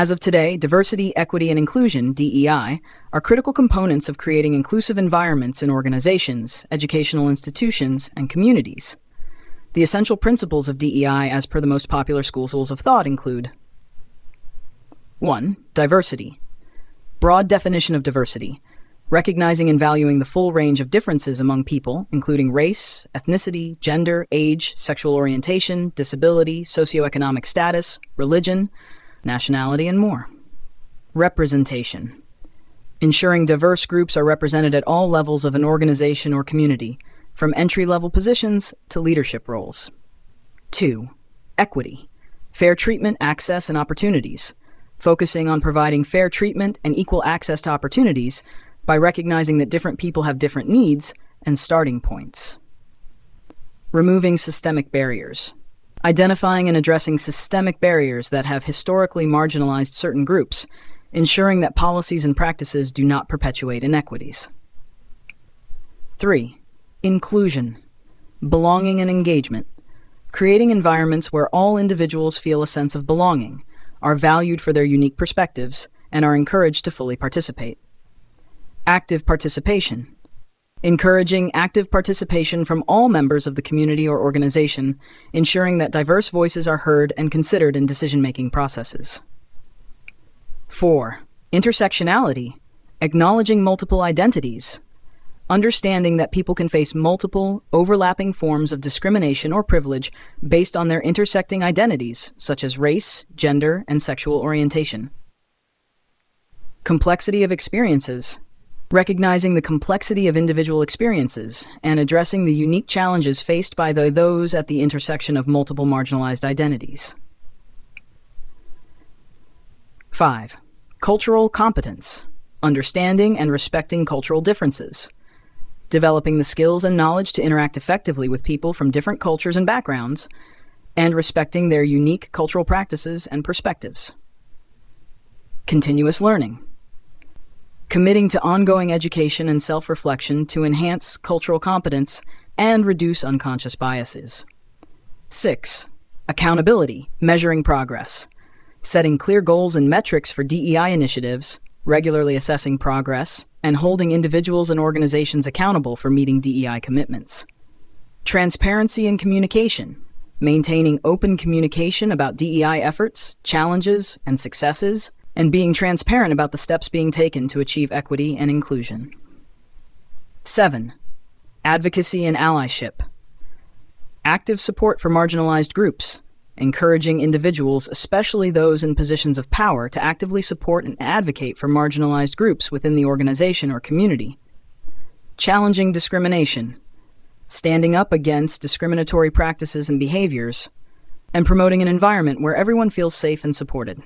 As of today, diversity, equity, and inclusion, DEI, are critical components of creating inclusive environments in organizations, educational institutions, and communities. The essential principles of DEI as per the most popular schools of thought include 1. Diversity. Broad definition of diversity. Recognizing and valuing the full range of differences among people, including race, ethnicity, gender, age, sexual orientation, disability, socioeconomic status, religion, nationality, and more. Representation. Ensuring diverse groups are represented at all levels of an organization or community, from entry-level positions to leadership roles. 2. Equity. Fair treatment, access, and opportunities. Focusing on providing fair treatment and equal access to opportunities by recognizing that different people have different needs and starting points. Removing systemic barriers. Identifying and addressing systemic barriers that have historically marginalized certain groups, ensuring that policies and practices do not perpetuate inequities. 3. Inclusion. Belonging and engagement. Creating environments where all individuals feel a sense of belonging, are valued for their unique perspectives, and are encouraged to fully participate. Active participation. Encouraging active participation from all members of the community or organization, ensuring that diverse voices are heard and considered in decision-making processes. 4. Intersectionality. Acknowledging multiple identities. Understanding that people can face multiple, overlapping forms of discrimination or privilege based on their intersecting identities, such as race, gender, and sexual orientation. Complexity of experiences. Recognizing the complexity of individual experiences and addressing the unique challenges faced by those at the intersection of multiple marginalized identities. 5. Cultural competence. Understanding and respecting cultural differences. Developing the skills and knowledge to interact effectively with people from different cultures and backgrounds, and respecting their unique cultural practices and perspectives. Continuous learning. Committing to ongoing education and self-reflection to enhance cultural competence and reduce unconscious biases. 6. Accountability, measuring progress. Setting clear goals and metrics for DEI initiatives, regularly assessing progress, and holding individuals and organizations accountable for meeting DEI commitments. Transparency and communication. Maintaining open communication about DEI efforts, challenges, and successes, and being transparent about the steps being taken to achieve equity and inclusion. 7. Advocacy and allyship. Active support for marginalized groups, encouraging individuals, especially those in positions of power, to actively support and advocate for marginalized groups within the organization or community. Challenging discrimination, standing up against discriminatory practices and behaviors, and promoting an environment where everyone feels safe and supported.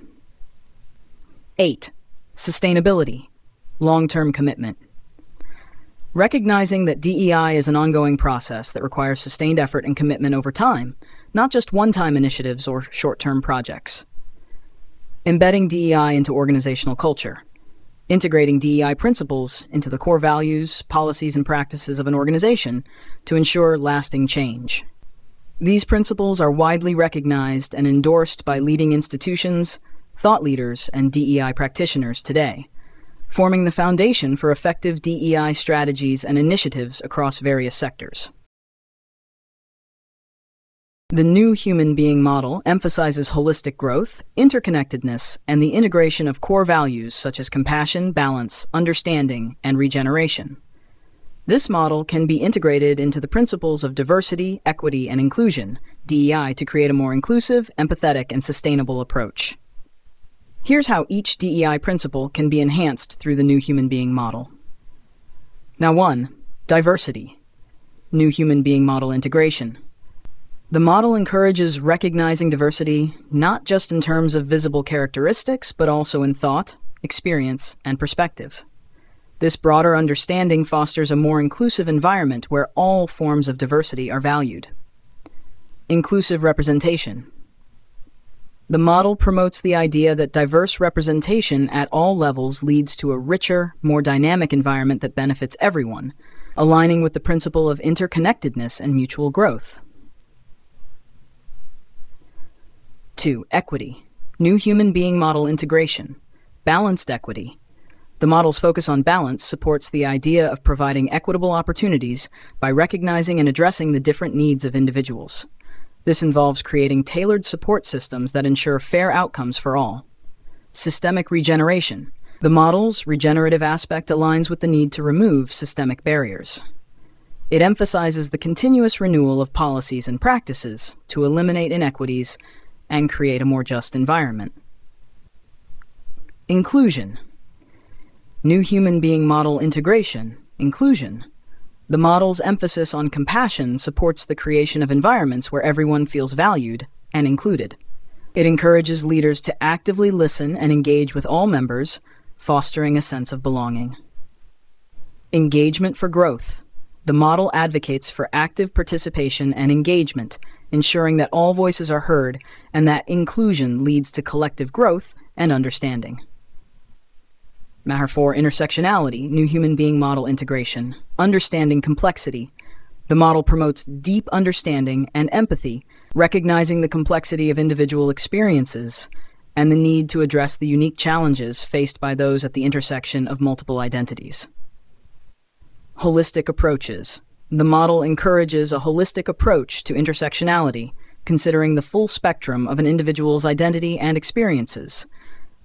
8. Sustainability. Long-term commitment. Recognizing that DEI is an ongoing process that requires sustained effort and commitment over time, not just one-time initiatives or short-term projects. Embedding DEI into organizational culture. Integrating DEI principles into the core values, policies, and practices of an organization to ensure lasting change. These principles are widely recognized and endorsed by leading institutions, thought leaders, and DEI practitioners today, forming the foundation for effective DEI strategies and initiatives across various sectors. The New Human Being Model emphasizes holistic growth, interconnectedness, and the integration of core values such as compassion, balance, understanding, and regeneration. This model can be integrated into the principles of diversity, equity, and inclusion, DEI, to create a more inclusive, empathetic, and sustainable approach. Here's how each DEI principle can be enhanced through the New Human Being Model. Now 1. Diversity. New Human Being Model integration. The model encourages recognizing diversity not just in terms of visible characteristics, but also in thought, experience, and perspective. This broader understanding fosters a more inclusive environment where all forms of diversity are valued. Inclusive representation. The model promotes the idea that diverse representation at all levels leads to a richer, more dynamic environment that benefits everyone, aligning with the principle of interconnectedness and mutual growth. 2. Equity. New Human Being Model Integration, Balanced Equity. The model's focus on balance supports the idea of providing equitable opportunities by recognizing and addressing the different needs of individuals. This involves creating tailored support systems that ensure fair outcomes for all. Systemic regeneration. The model's regenerative aspect aligns with the need to remove systemic barriers. It emphasizes the continuous renewal of policies and practices to eliminate inequities and create a more just environment. Inclusion. New Human Being Model Integration, Inclusion. The model's emphasis on compassion supports the creation of environments where everyone feels valued and included. It encourages leaders to actively listen and engage with all members, fostering a sense of belonging. Engagement for growth. The model advocates for active participation and engagement, ensuring that all voices are heard and that inclusion leads to collective growth and understanding. Matter 4, Intersectionality, New Human Being Model Integration, Understanding Complexity. The model promotes deep understanding and empathy, recognizing the complexity of individual experiences and the need to address the unique challenges faced by those at the intersection of multiple identities. Holistic approaches. The model encourages a holistic approach to intersectionality, considering the full spectrum of an individual's identity and experiences,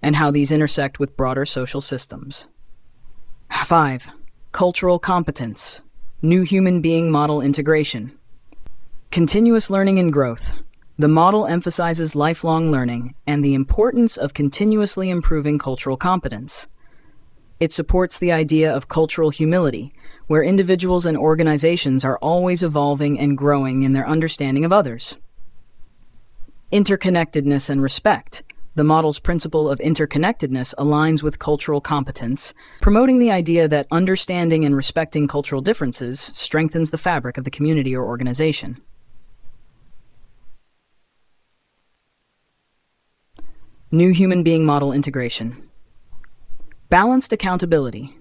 and how these intersect with broader social systems. 5. Cultural competence. New Human Being Model Integration. Continuous learning and growth. The model emphasizes lifelong learning and the importance of continuously improving cultural competence. It supports the idea of cultural humility, where individuals and organizations are always evolving and growing in their understanding of others. Interconnectedness and respect. The model's principle of interconnectedness aligns with cultural competence, promoting the idea that understanding and respecting cultural differences strengthens the fabric of the community or organization. New Human Being Model Integration. Balanced accountability.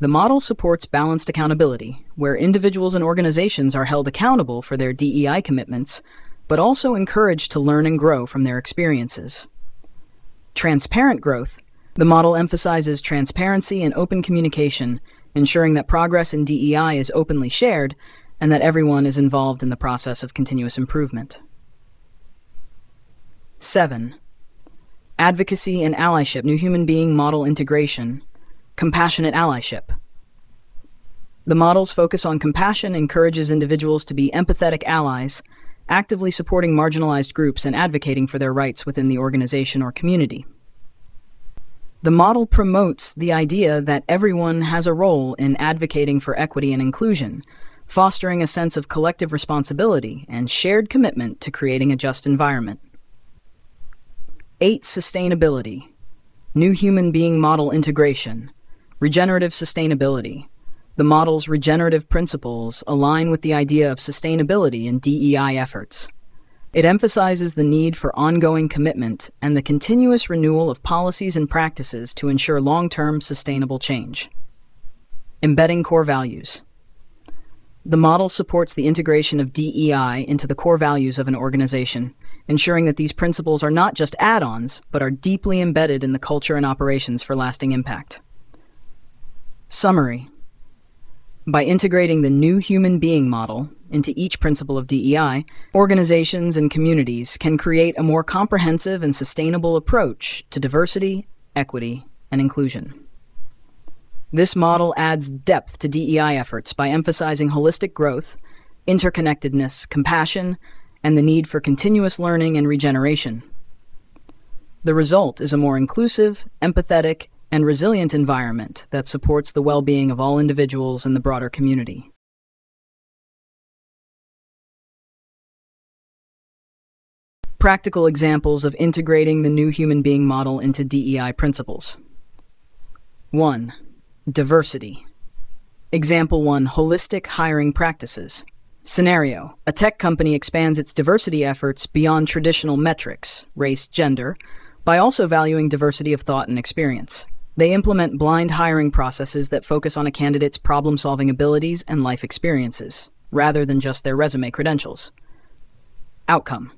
The model supports balanced accountability, where individuals and organizations are held accountable for their DEI commitments, but also encouraged to learn and grow from their experiences. Transparent growth. The model emphasizes transparency and open communication, ensuring that progress in DEI is openly shared and that everyone is involved in the process of continuous improvement. 7. Advocacy and allyship, New Human Being Model Integration, Compassionate allyship. The model's focus on compassion encourages individuals to be empathetic allies, actively supporting marginalized groups and advocating for their rights within the organization or community. The model promotes the idea that everyone has a role in advocating for equity and inclusion, fostering a sense of collective responsibility and shared commitment to creating a just environment. 8. Sustainability. New Human Being Model Integration. Regenerative sustainability. The model's regenerative principles align with the idea of sustainability in DEI efforts. It emphasizes the need for ongoing commitment and the continuous renewal of policies and practices to ensure long-term sustainable change. Embedding core values. The model supports the integration of DEI into the core values of an organization, ensuring that these principles are not just add-ons, but are deeply embedded in the culture and operations for lasting impact. Summary. By integrating the New Human Being Model into each principle of DEI, organizations and communities can create a more comprehensive and sustainable approach to diversity, equity, and inclusion. This model adds depth to DEI efforts by emphasizing holistic growth, interconnectedness, compassion, and the need for continuous learning and regeneration. The result is a more inclusive, empathetic, and resilient environment that supports the well-being of all individuals in the broader community. Practical examples of integrating the New Human Being Model into DEI principles. 1. Diversity. Example 1. Holistic hiring practices. Scenario: a tech company expands its diversity efforts beyond traditional metrics, race, gender, by also valuing diversity of thought and experience. They implement blind hiring processes that focus on a candidate's problem-solving abilities and life experiences, rather than just their resume credentials. Outcome.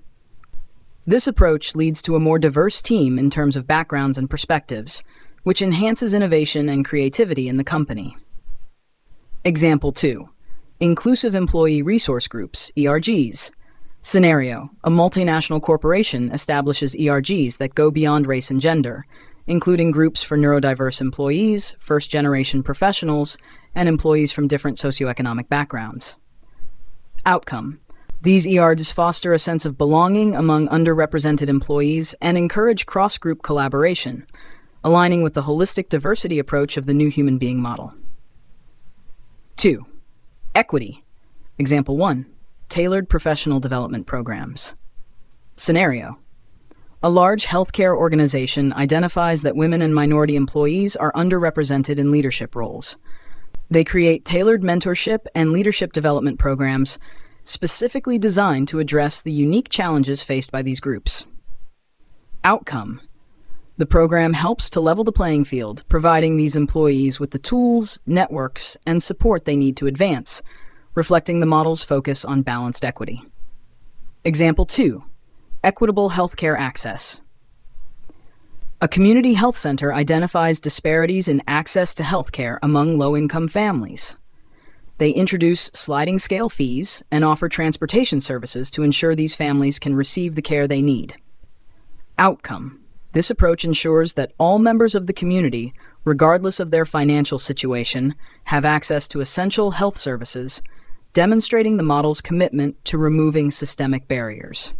This approach leads to a more diverse team in terms of backgrounds and perspectives, which enhances innovation and creativity in the company. Example 2. Inclusive Employee Resource Groups, ERGs. Scenario: a multinational corporation establishes ERGs that go beyond race and gender, including groups for neurodiverse employees, first-generation professionals, and employees from different socioeconomic backgrounds. Outcome: these ERGs foster a sense of belonging among underrepresented employees and encourage cross-group collaboration, aligning with the holistic diversity approach of the New Human Being Model. 2. Equity. Example 1. Tailored Professional Development Programs. Scenario: a large healthcare organization identifies that women and minority employees are underrepresented in leadership roles. They create tailored mentorship and leadership development programs specifically designed to address the unique challenges faced by these groups. Outcome: the program helps to level the playing field, providing these employees with the tools, networks, and support they need to advance, reflecting the model's focus on balanced equity. Example 2. Equitable Healthcare Access. A community health center identifies disparities in access to healthcare among low-income families. They introduce sliding scale fees and offer transportation services to ensure these families can receive the care they need. Outcome: this approach ensures that all members of the community, regardless of their financial situation, have access to essential health services, demonstrating the model's commitment to removing systemic barriers.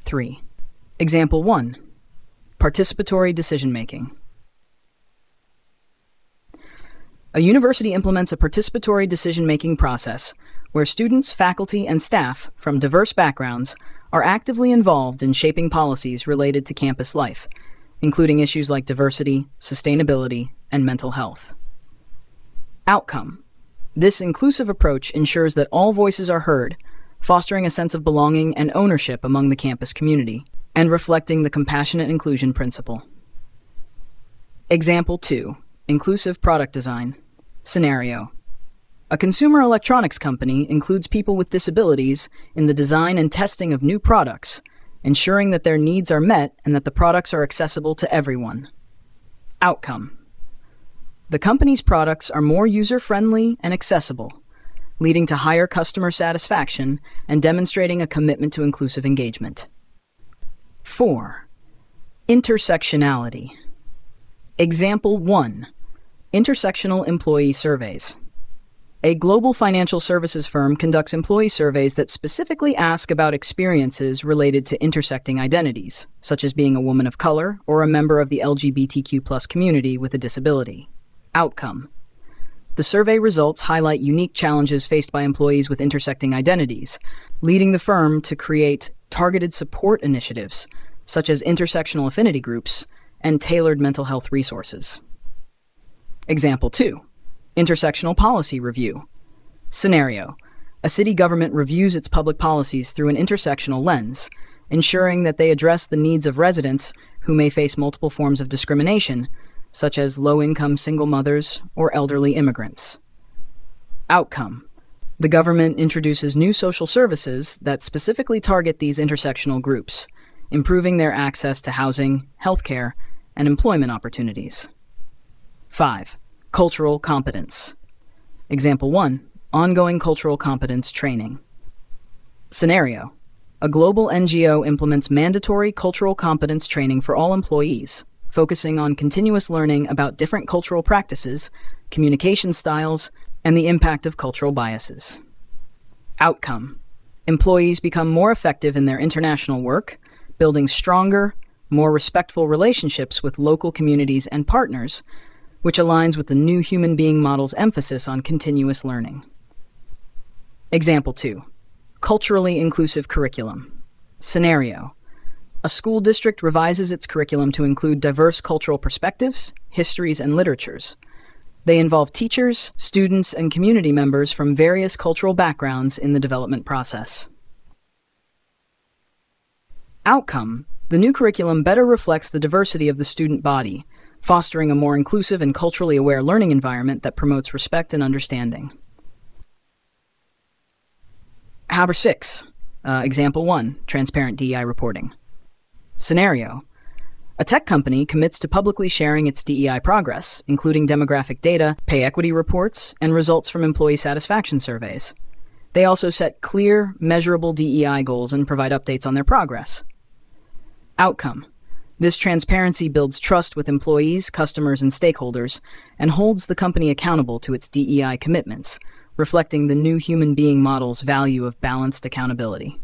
3. Example 1. Participatory Decision-Making. A university implements a participatory decision-making process where students, faculty, and staff from diverse backgrounds are actively involved in shaping policies related to campus life, including issues like diversity, sustainability, and mental health. Outcome: this inclusive approach ensures that all voices are heard, fostering a sense of belonging and ownership among the campus community, and reflecting the compassionate inclusion principle. Example 2. Inclusive Product Design. Scenario: a consumer electronics company includes people with disabilities in the design and testing of new products, ensuring that their needs are met and that the products are accessible to everyone. Outcome: the company's products are more user-friendly and accessible, leading to higher customer satisfaction and demonstrating a commitment to inclusive engagement. 4. Intersectionality. Example 1. Intersectional Employee Surveys. A global financial services firm conducts employee surveys that specifically ask about experiences related to intersecting identities, such as being a woman of color or a member of the LGBTQ+ community with a disability. Outcome: the survey results highlight unique challenges faced by employees with intersecting identities, leading the firm to create targeted support initiatives, such as intersectional affinity groups and tailored mental health resources. Example 2. Intersectional Policy Review. Scenario: a city government reviews its public policies through an intersectional lens, ensuring that they address the needs of residents who may face multiple forms of discrimination, such as low-income single mothers or elderly immigrants. Outcome: the government introduces new social services that specifically target these intersectional groups, improving their access to housing, healthcare, and employment opportunities. 5. Cultural Competence. Example 1. Ongoing Cultural Competence Training. Scenario: a global NGO implements mandatory cultural competence training for all employees, focusing on continuous learning about different cultural practices, communication styles, and the impact of cultural biases. Outcome: employees become more effective in their international work, building stronger, more respectful relationships with local communities and partners, which aligns with the New Human Being Model's emphasis on continuous learning. Example 2. Culturally Inclusive Curriculum. Scenario: a school district revises its curriculum to include diverse cultural perspectives, histories, and literatures. They involve teachers, students, and community members from various cultural backgrounds in the development process. Outcome: the new curriculum better reflects the diversity of the student body, fostering a more inclusive and culturally aware learning environment that promotes respect and understanding. Number 6. Example 1, transparent DEI reporting. Scenario: a tech company commits to publicly sharing its DEI progress, including demographic data, pay equity reports, and results from employee satisfaction surveys. They also set clear, measurable DEI goals and provide updates on their progress. Outcome: this transparency builds trust with employees, customers, and stakeholders, and holds the company accountable to its DEI commitments, reflecting the New Human Being Model's value of balanced accountability.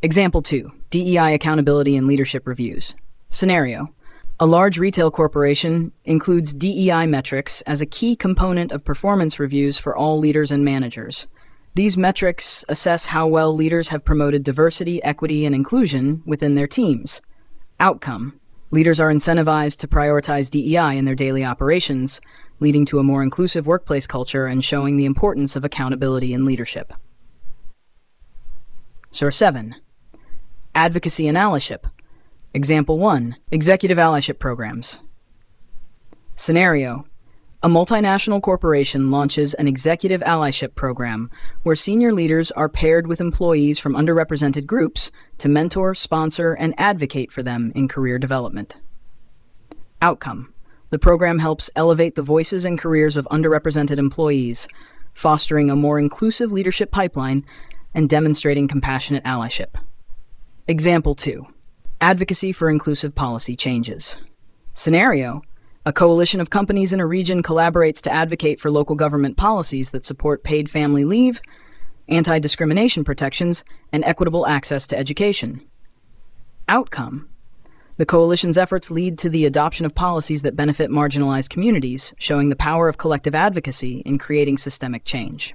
Example 2, DEI accountability and leadership reviews. Scenario: a large retail corporation includes DEI metrics as a key component of performance reviews for all leaders and managers. These metrics assess how well leaders have promoted diversity, equity, and inclusion within their teams. Outcome: leaders are incentivized to prioritize DEI in their daily operations, leading to a more inclusive workplace culture and showing the importance of accountability in leadership. Source 7. Advocacy and allyship. Example 1, executive allyship programs. Scenario: a multinational corporation launches an executive allyship program where senior leaders are paired with employees from underrepresented groups to mentor, sponsor, and advocate for them in career development. Outcome: the program helps elevate the voices and careers of underrepresented employees, fostering a more inclusive leadership pipeline and demonstrating compassionate allyship. Example 2, advocacy for inclusive policy changes. Scenario: a coalition of companies in a region collaborates to advocate for local government policies that support paid family leave, anti-discrimination protections, and equitable access to education. Outcome: the coalition's efforts lead to the adoption of policies that benefit marginalized communities, showing the power of collective advocacy in creating systemic change.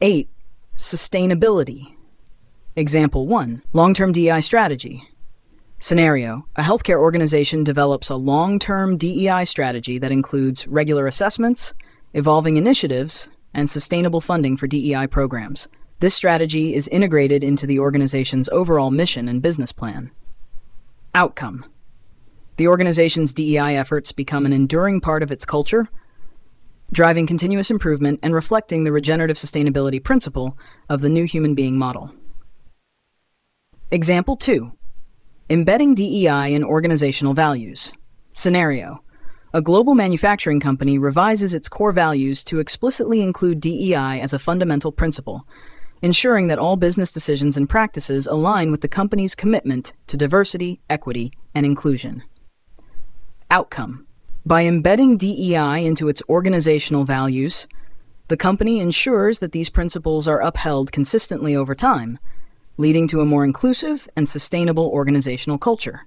8. Sustainability. Example 1, long-term DEI strategy. Scenario: a healthcare organization develops a long-term DEI strategy that includes regular assessments, evolving initiatives, and sustainable funding for DEI programs. This strategy is integrated into the organization's overall mission and business plan. Outcome: the organization's DEI efforts become an enduring part of its culture, driving continuous improvement and reflecting the regenerative sustainability principle of the New Human Being Model. Example 2, embedding DEI in organizational values. Scenario: a global manufacturing company revises its core values to explicitly include DEI as a fundamental principle, ensuring that all business decisions and practices align with the company's commitment to diversity, equity, and inclusion. Outcome: by embedding DEI into its organizational values, the company ensures that these principles are upheld consistently over time, leading to a more inclusive and sustainable organizational culture.